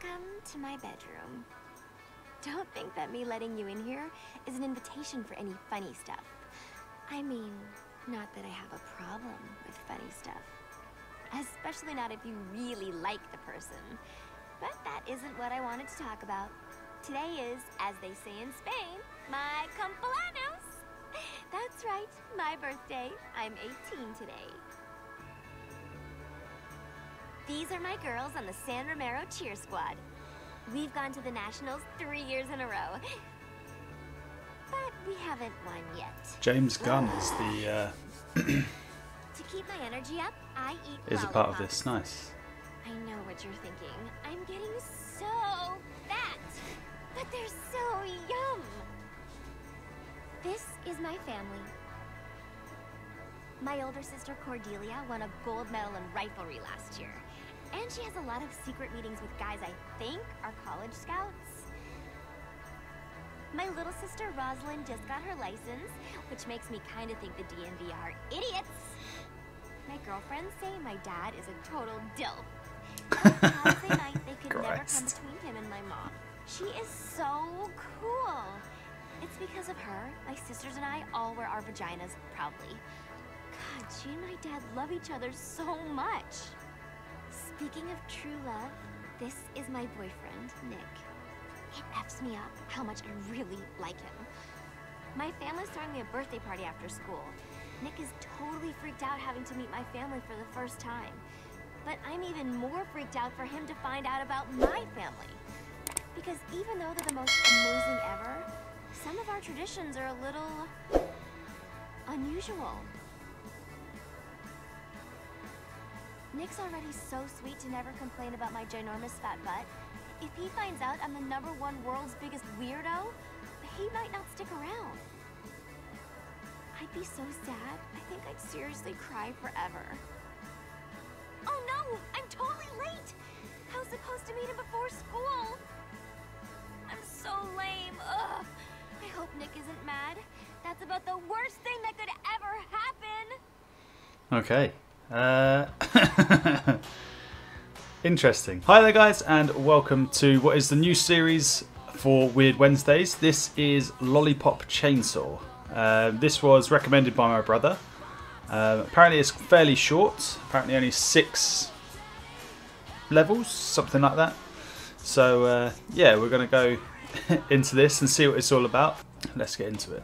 Welcome to my bedroom. Don't think that me letting you in here is an invitation for any funny stuff. I mean, not that I have a problem with funny stuff. Especially not if you really like the person. But that isn't what I wanted to talk about. Today is, as they say in Spain, my cumpleaños. That's right, my birthday. I'm 18 today. These are my girls on the San Romero cheer squad. We've gone to the Nationals 3 years in a row. But we haven't won yet. James Gunn is the, To keep my energy up, I eat lollipops. Is a part of this, nice. I know what you're thinking. I'm getting so fat, but they're so yum. This is my family. My older sister Cordelia won a gold medal in riflery last year. And she has a lot of secret meetings with guys I think are college scouts. My little sister Rosalind just got her license, which makes me kind of think the DMV are idiots. My girlfriends say my dad is a total dilf. On Thursday night, they could never come between him and my mom. She is so cool. It's because of her, my sisters and I all wear our vaginas proudly. God, she and my dad love each other so much. Speaking of true love, this is my boyfriend, Nick. It F's me up how much I really like him. My family's throwing me a birthday party after school. Nick is totally freaked out having to meet my family for the first time. But I'm even more freaked out for him to find out about my family. Because even though they're the most amazing ever, some of our traditions are a little unusual. Nick's already so sweet to never complain about my ginormous fat butt. If he finds out I'm the #1 world's biggest weirdo, he might not stick around. I'd be so sad, I think I'd seriously cry forever. Oh no, I'm totally late! I was supposed to meet him before school. I'm so lame, ugh. I hope Nick isn't mad. That's about the worst thing that could ever happen. Okay. Interesting. Hi there guys and welcome to what is the new series for Weird Wednesdays. This is Lollipop Chainsaw. This was recommended by my brother. Apparently it's fairly short, apparently only 6 levels, something like that. So yeah, we're going to go into this and see what it's all about. Let's get into it.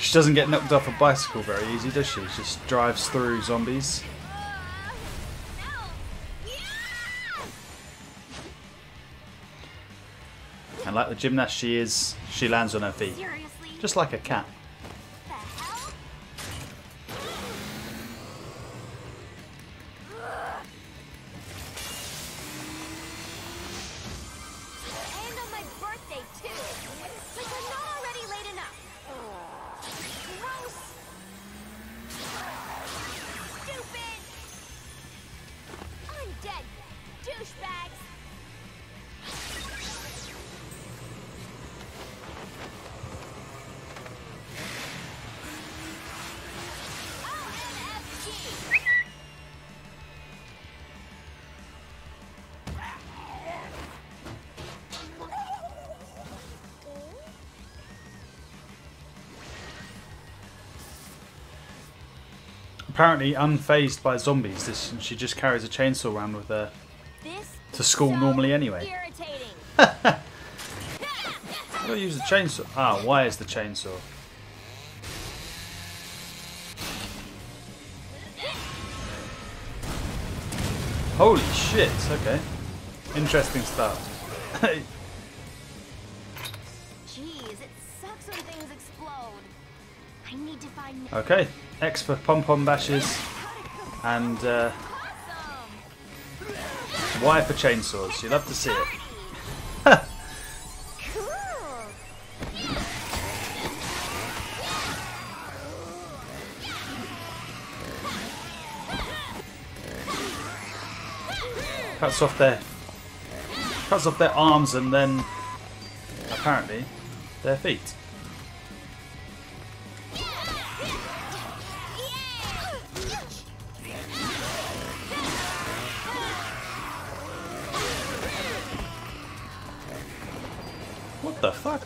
She doesn't get knocked off a bicycle very easy, does she? She just drives through zombies. And like the gymnast she is, she lands on her feet. Just like a cat. Apparently unfazed by zombies, and she just carries a chainsaw around with her to school normally anyway. I gotta use the chainsaw. Ah, why is the chainsaw? Holy shit, okay. Interesting stuff. Jeez, it sucks when things explode. I need to find... Okay. X for pom-pom bashes and Y for chainsaws. You'll love to see it. Cuts off their arms and then apparently their feet. fuck?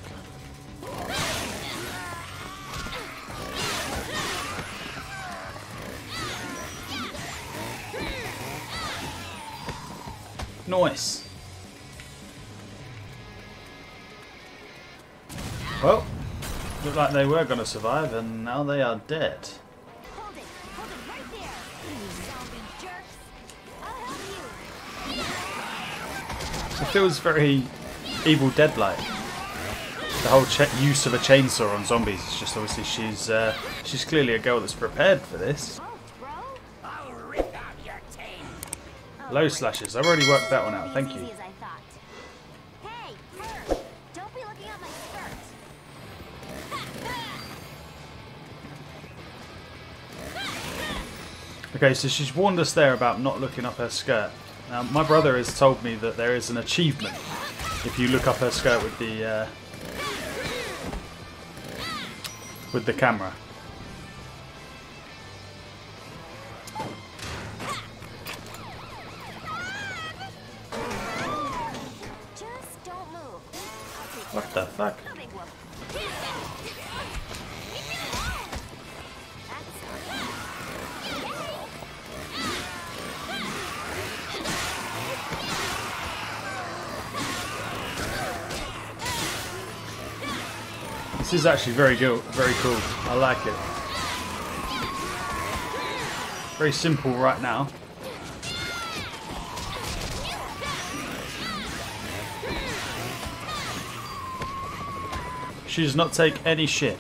Nice. Well, looked like they were going to survive, and now they are dead. Hold it right there, you zombie jerks. I'll help you. It feels very Evil Dead-like. The whole use of a chainsaw on zombies is just obviously she's clearly a girl that's prepared for this. Low slashes. I've already worked that one out. Thank you. Okay, so she's warned us there about not looking up her skirt. Now, my brother has told me that there is an achievement if you look up her skirt with the camera. What the fuck? This is actually very good, very cool. I like it. Very simple right now. She does not take any shit.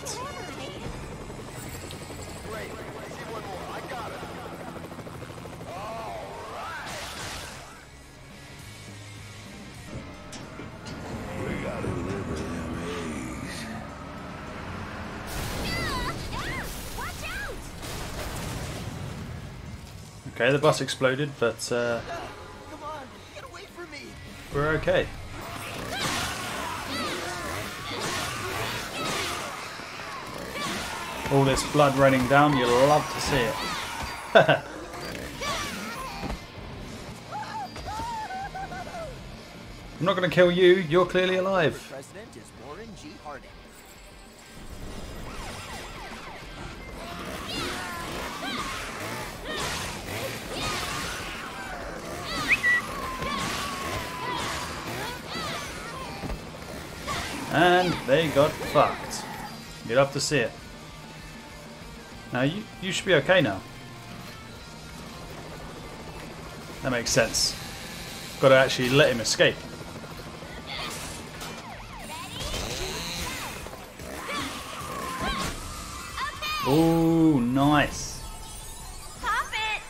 Okay, the bus exploded, but come on, get away from me. We're okay. All this blood running down, you'll love to see it. I'm not going to kill you, you're clearly alive. And they got fucked. You'll love to see it. Now you should be okay now. That makes sense. Got to actually let him escape. Ooh, nice. Pop it.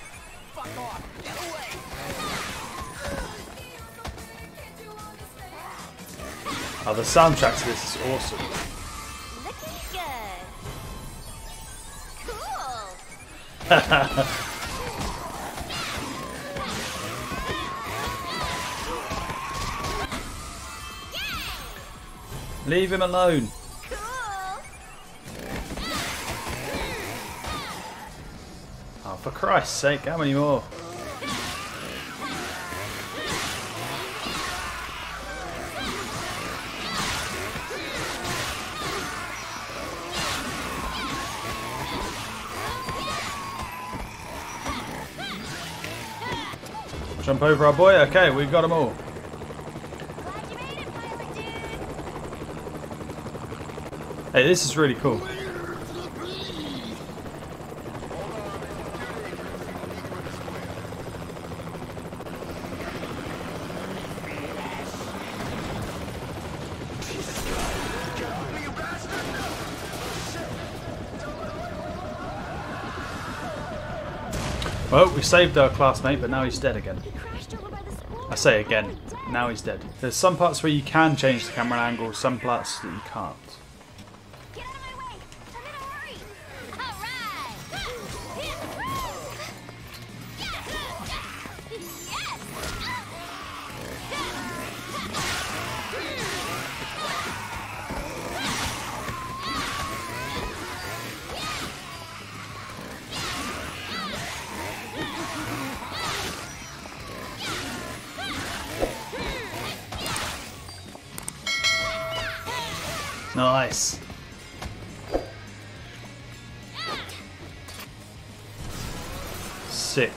Fuck off. Get away. Oh, the soundtrack to this is awesome. Leave him alone. Cool. Oh, for Christ's sake, how many more? Jump over our boy? Okay, we've got them all. Glad you made it, finally, dude. Hey, this is really cool. Well, we saved our classmate, but now he's dead again. I say again, now he's dead. There's some parts where you can change the camera angle, some parts that you can't. Get out of my way! I'm in a hurry! Nice. Sick.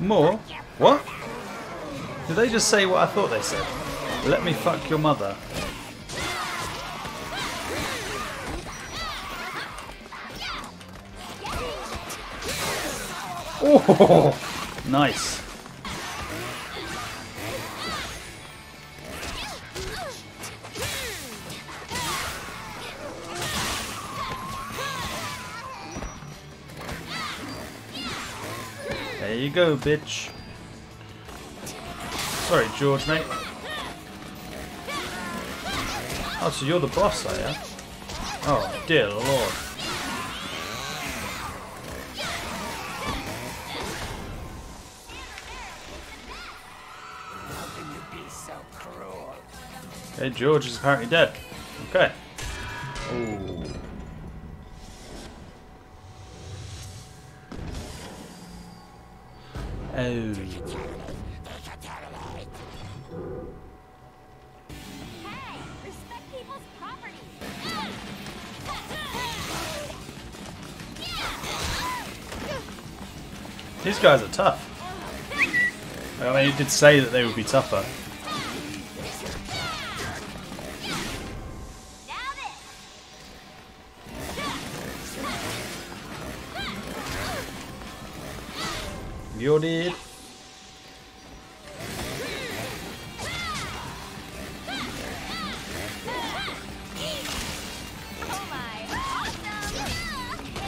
More? What? Did they just say what I thought they said? Let me fuck your mother. Oh, nice. There you go, bitch. Sorry, George, mate. Oh, so you're the boss, are you? Oh, dear Lord. How can you be so cruel? Okay, George is apparently dead. Okay. Ooh. Oh. These guys are tough. I mean, it did say that they would be tougher. You're dead.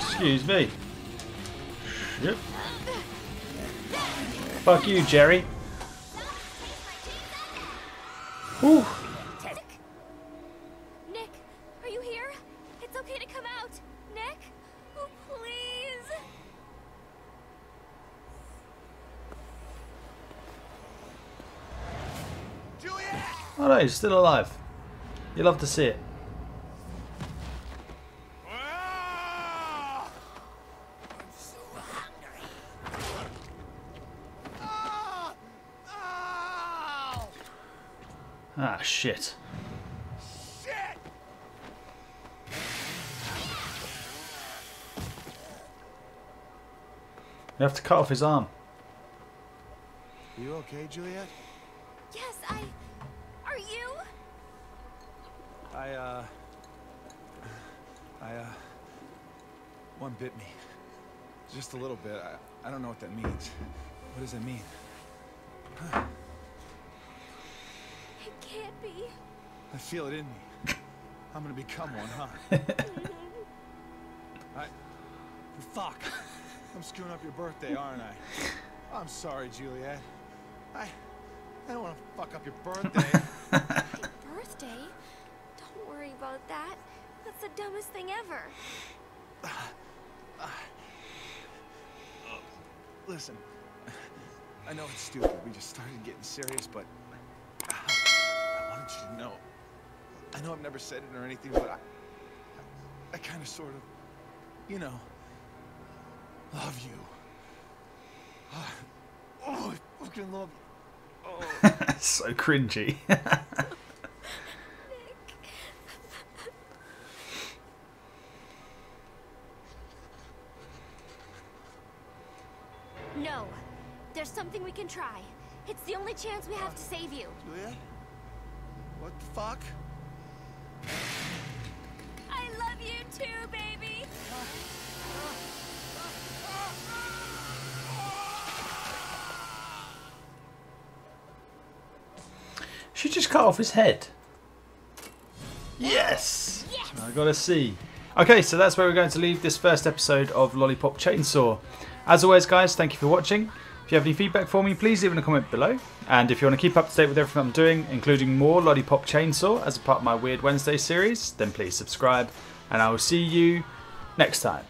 Excuse me. Yep. Fuck you, Jerry. Whew. Nick, are you here? It's okay to come out. Nick? Oh, please. Oh no, you're still alive. You love to see it. I'm so hungry. Ah, shit. You have to cut off his arm. You okay, Juliet? Yes, I... Are you? One bit me. Just a little bit. I don't know what that means. What does it mean? Huh. It can't be. I feel it in me. I'm gonna become one, huh? Fuck. I'm screwing up your birthday, aren't I? I'm sorry, Juliet. I don't want to fuck up your birthday. My birthday? Don't worry about that. That's the dumbest thing ever. Listen, I know it's stupid. We just started getting serious, but I wanted you to know. I know I've never said it or anything, but I kind of, sort of, you know, love you. Oh, I fucking love you. So cringy. No, there's something we can try. It's the only chance we have to save you. Julia? What the fuck? I love you too, baby. She just cut off his head. Yes! Yes! I gotta see. Okay, so that's where we're going to leave this first episode of Lollipop Chainsaw. As always, guys, thank you for watching. If you have any feedback for me, please leave it in a comment below. And if you want to keep up to date with everything I'm doing, including more Lollipop Chainsaw as a part of my Weird Wednesday series, then please subscribe, and I will see you next time.